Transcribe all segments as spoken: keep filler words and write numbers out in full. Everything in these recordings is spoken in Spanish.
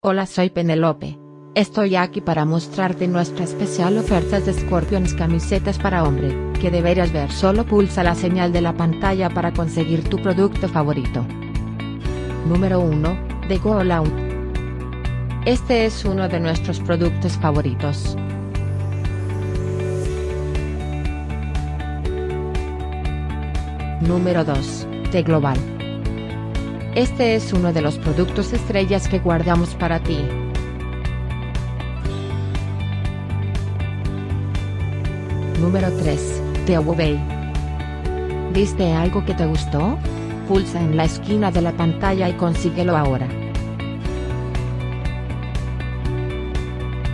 Hola, soy Penelope. Estoy aquí para mostrarte nuestra especial oferta de Scorpions camisetas para hombre, que deberás ver. Solo pulsa la señal de la pantalla para conseguir tu producto favorito. Número uno, The Go All Out. Este es uno de nuestros productos favoritos. Número dos, The Global. Este es uno de los productos estrellas que guardamos para ti. Número tres. The Obey. ¿Viste algo que te gustó? Pulsa en la esquina de la pantalla y consíguelo ahora.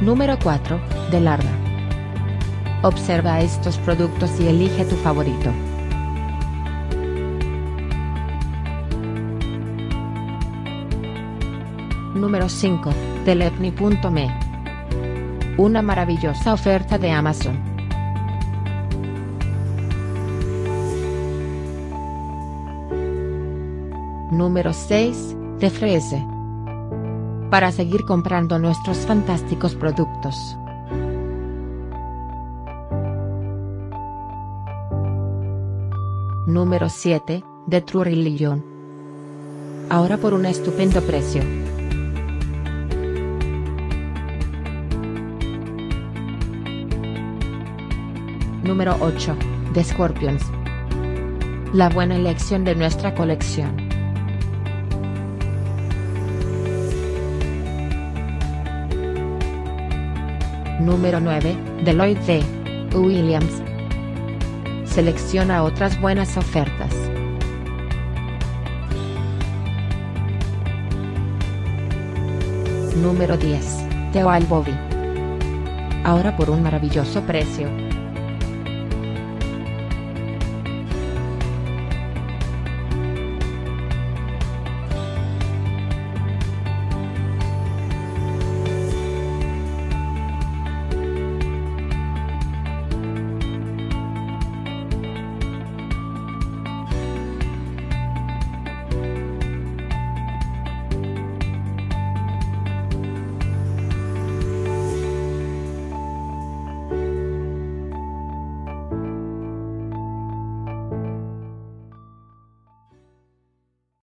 Número cuatro. The Larva. Observa estos productos y elige tu favorito. Número cinco, de lepni punto me. Una maravillosa oferta de Amazon. Número seis, de Frese. Para seguir comprando nuestros fantásticos productos. Número siete, de True Religion. Ahora por un estupendo precio. Número ocho, de Scorpions. La buena elección de nuestra colección. Número nueve, de Lloyd D. Williams. Selecciona otras buenas ofertas. Número diez, The Wild Bobby. Ahora por un maravilloso precio.